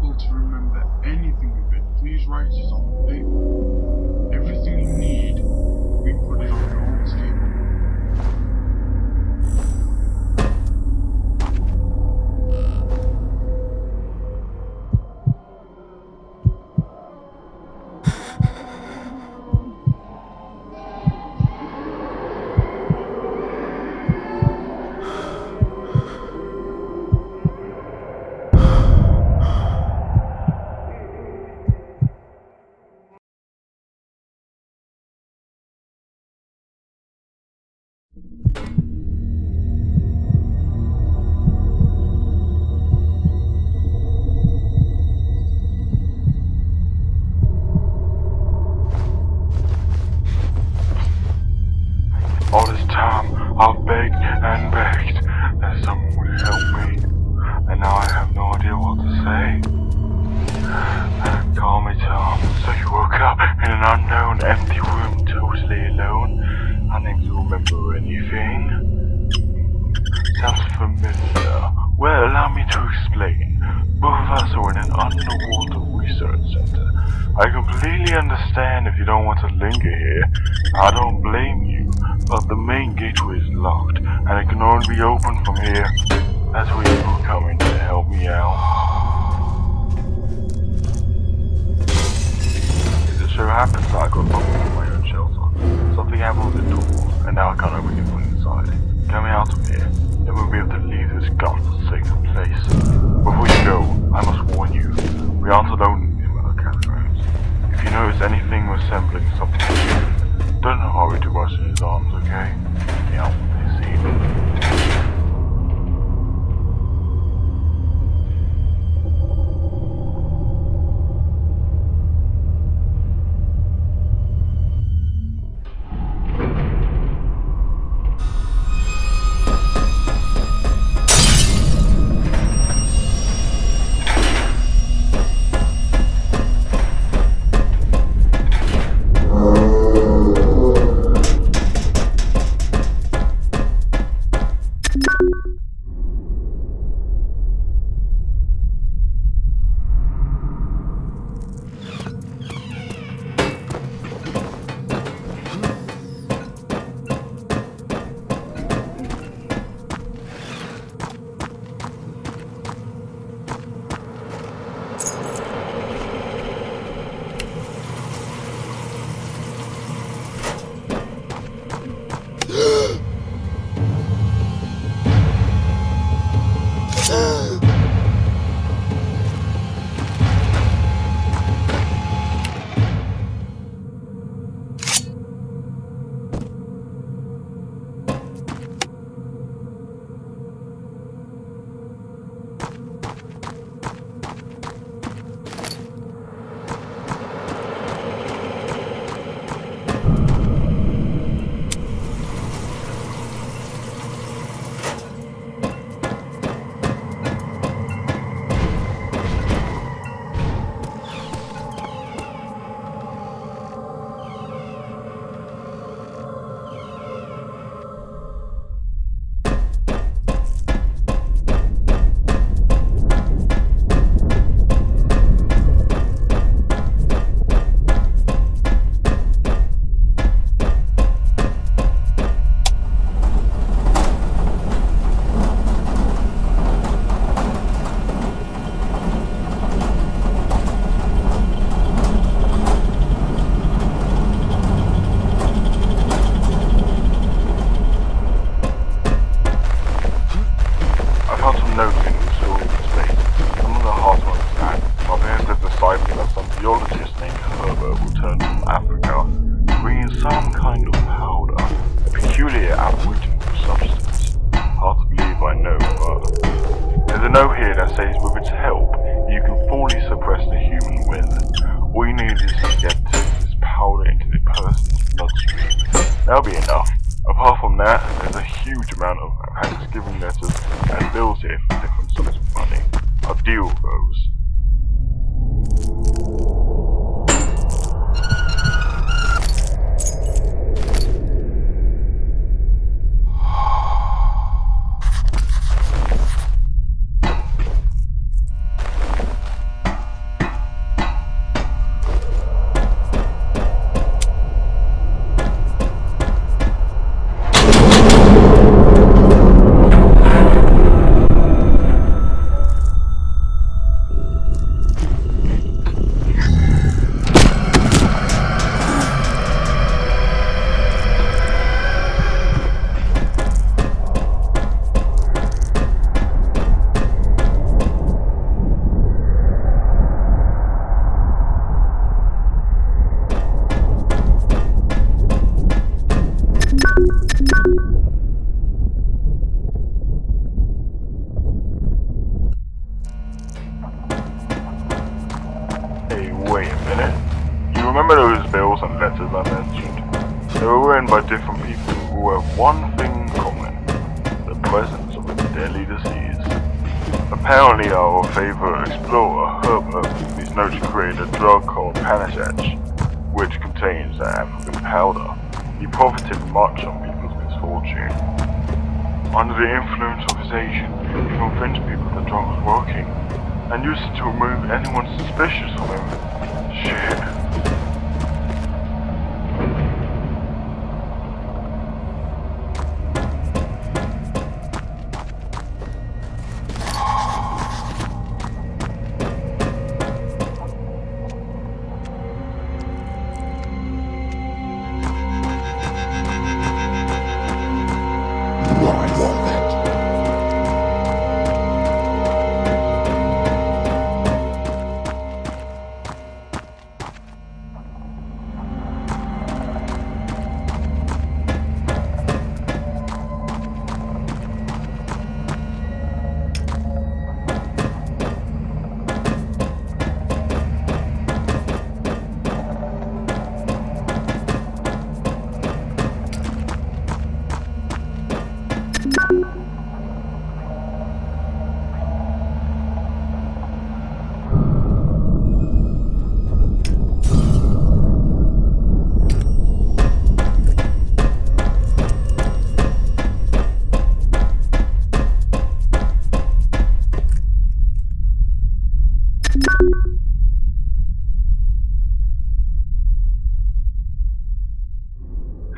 able to remember anything of it, please write it on the paper. Everything you need, we put it on your own table. All this time I've begged and begged that someone would help me, and now I have no idea what to say. Call me Tom. So you woke up in an unknown empty room, totally alone, unable to remember anything. Sounds familiar. Well, allow me to explain. Both of us are in an underwater research center. I completely understand if you don't want to linger here. I don't blame you, but the main gateway is locked, and it can only be opened from here. That's where you were coming to help me out. It sure happens that I got bumped into my own shelter. Something happened with the door, and now I can't open it from inside. Get me out of here. Then we'll be able to leave this godforsaken place. Before you go, I must warn you, we aren't alone in the catacombs. If you notice anything resembling something human, don't hurry to rush in his arms, okay? Yeah, they see. remember those bills and letters I mentioned? They were written by different people who have one thing in common, the presence of a deadly disease. Apparently our favourite explorer, Herbert, is known to create a drug called Panacetch, which contains an African powder. He profited much on people's misfortune. Under the influence of his agent, he convinced people the drug was working, and used it to remove anyone suspicious of him. Shit.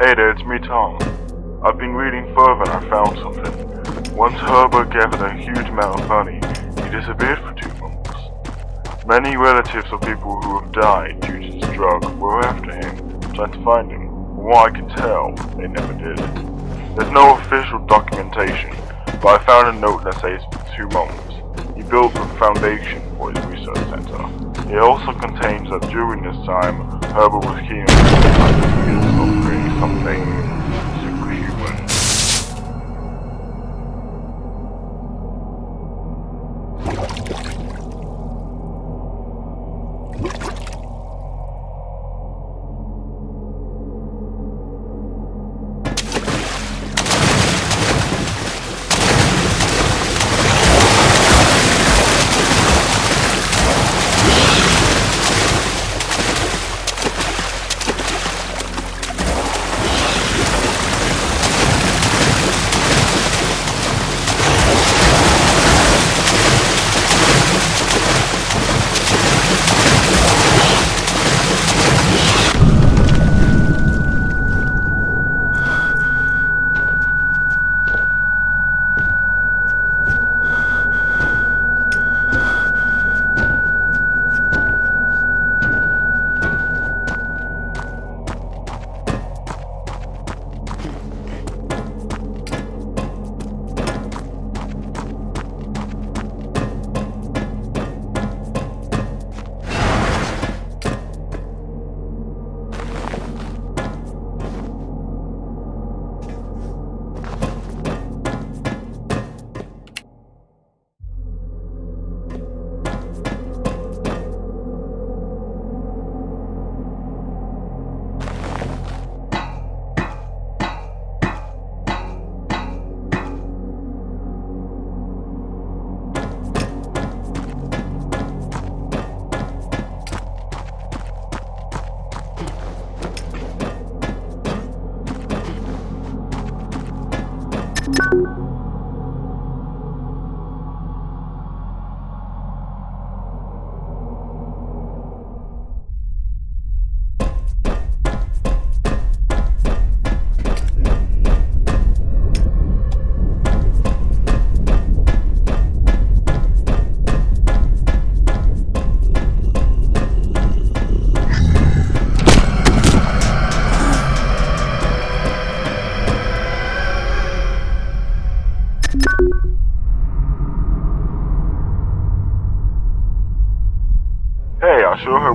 Hey there, it's me, Tom. I've been reading further and I found something. Once Herbert gathered a huge amount of money, he disappeared for 2 months. Many relatives of people who have died due to this drug were after him, trying to find him. From what I can tell, they never did. There's no official documentation, but I found a note that says 2 months. He built the foundation for his research center. It also contains that during this time, Herbert was keen on something superhuman.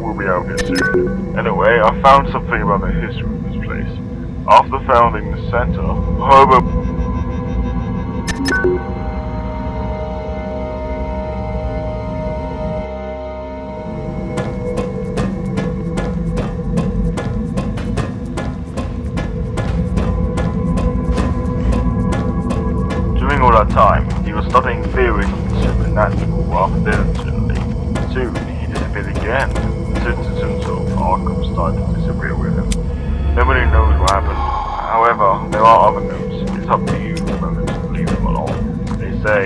We'll be out here soon. Anyway, I found something about the history of this place. After founding the center, Herbert... jammed. Citizens of Arkham start to disagree with him. Nobody knows what happened. However, there are other news. It's up to you to learn to leave him alone. They say...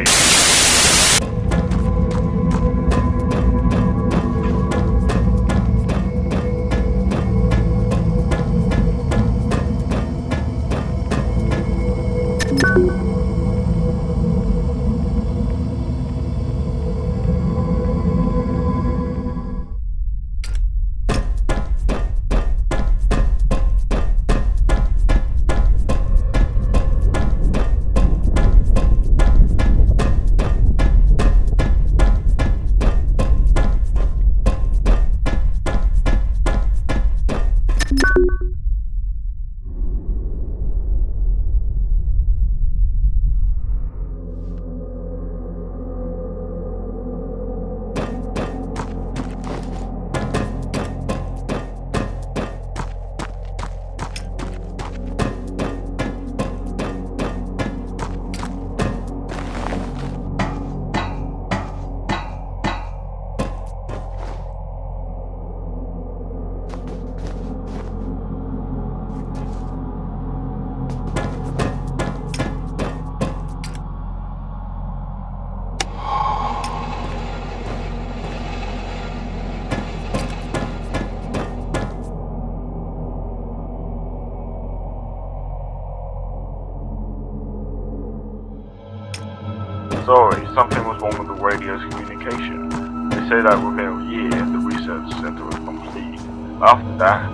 Sorry, something was wrong with the radio's communication. They say that within a year, the research center was complete. After that,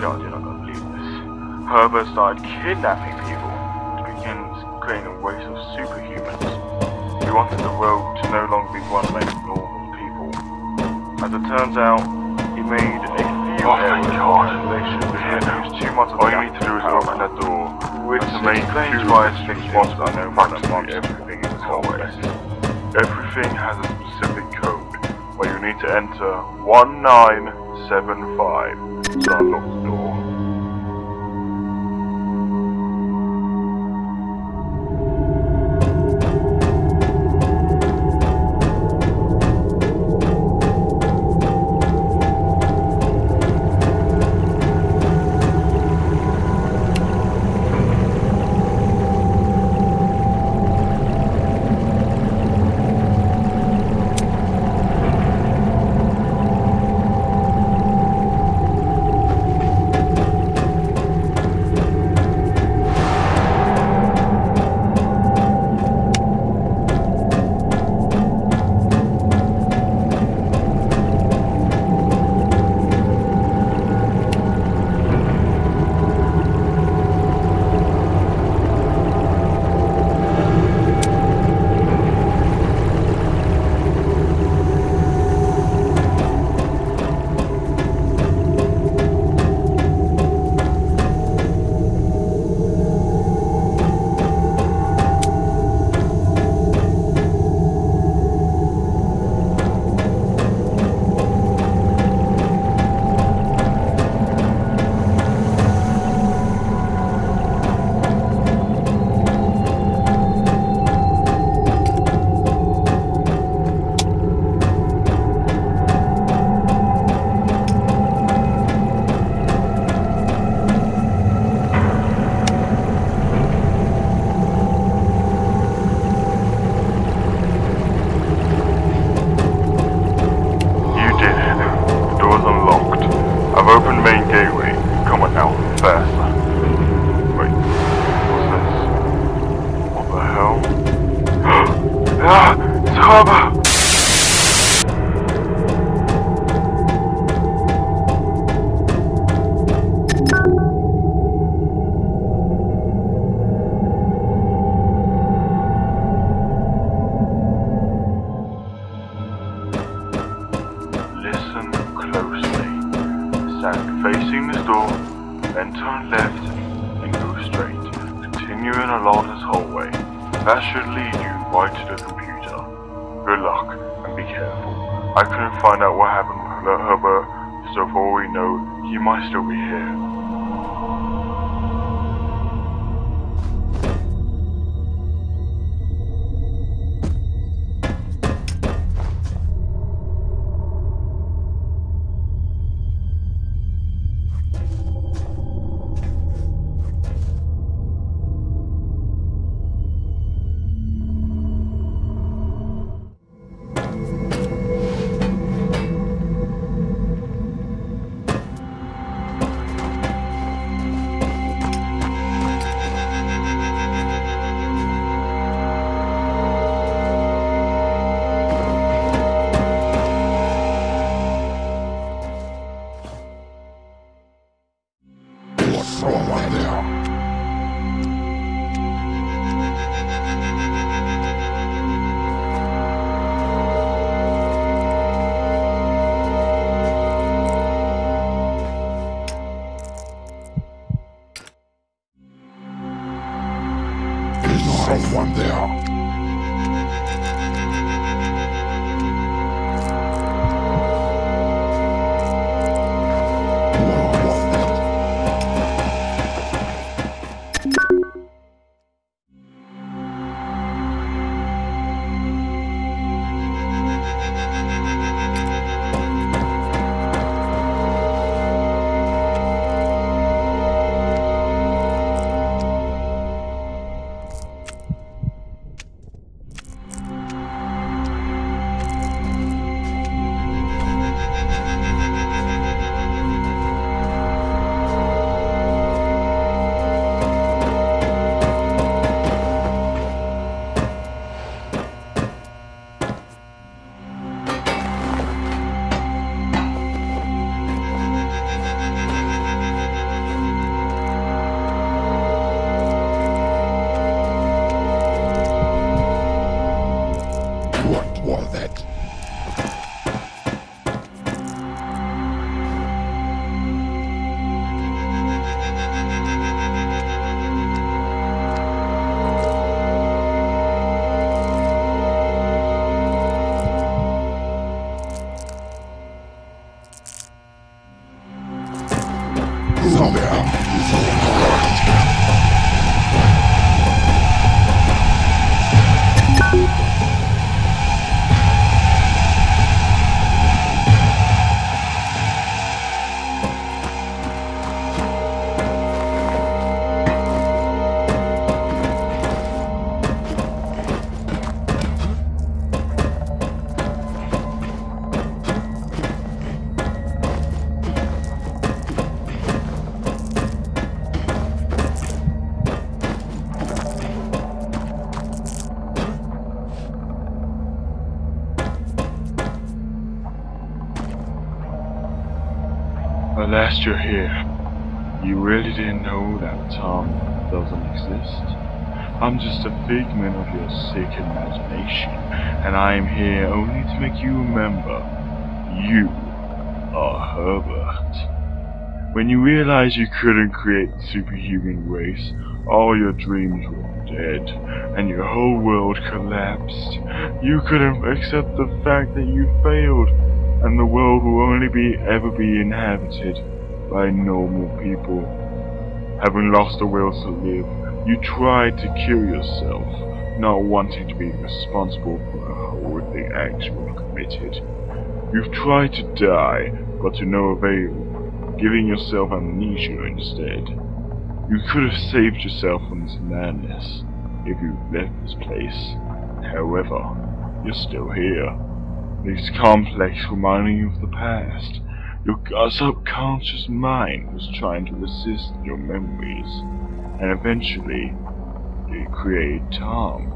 God, you're not gonna believe this. Herbert started kidnapping people to begin creating waves of superhumans. He wanted the world to no longer be run by normal people. As it turns out, he made a few errors in calculation, but he used too much of all you need to do is open that door, which made two lives fix what's unknown and amongst everything. Always. Everything has a specific code where you need to enter 1975 to unlock the door. That should lead you right to the computer. Good luck, and be careful. I couldn't find out what happened with Herbert, so for all we know, he might still be here. At last you're here. You really didn't know that Tom doesn't exist? I'm just a figment of your sick imagination, and I am here only to make you remember you are Herbert. When you realized you couldn't create the superhuman race, all your dreams were dead, and your whole world collapsed. You couldn't accept the fact that you failed, and the world will only ever be inhabited by normal people. Having lost the will to live, you tried to kill yourself, not wanting to be responsible for a horrific action committed. You've tried to die, but to no avail, giving yourself amnesia instead. You could have saved yourself from this madness if you left this place. However, you're still here. This complex reminding you of the past. Your subconscious mind was trying to resist your memories, and eventually, it created Tom.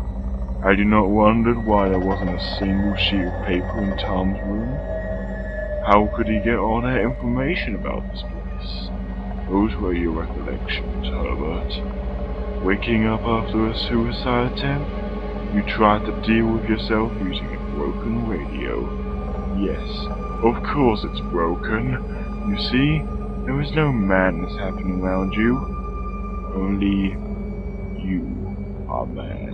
Had you not wondered why there wasn't a single sheet of paper in Tom's room? How could he get all that information about this place? Those were your recollections, Herbert. Waking up after a suicide attempt, you tried to deal with yourself using a broken radio. Yes, of course it's broken. You see, there was no madness happening around you. Only you are mad.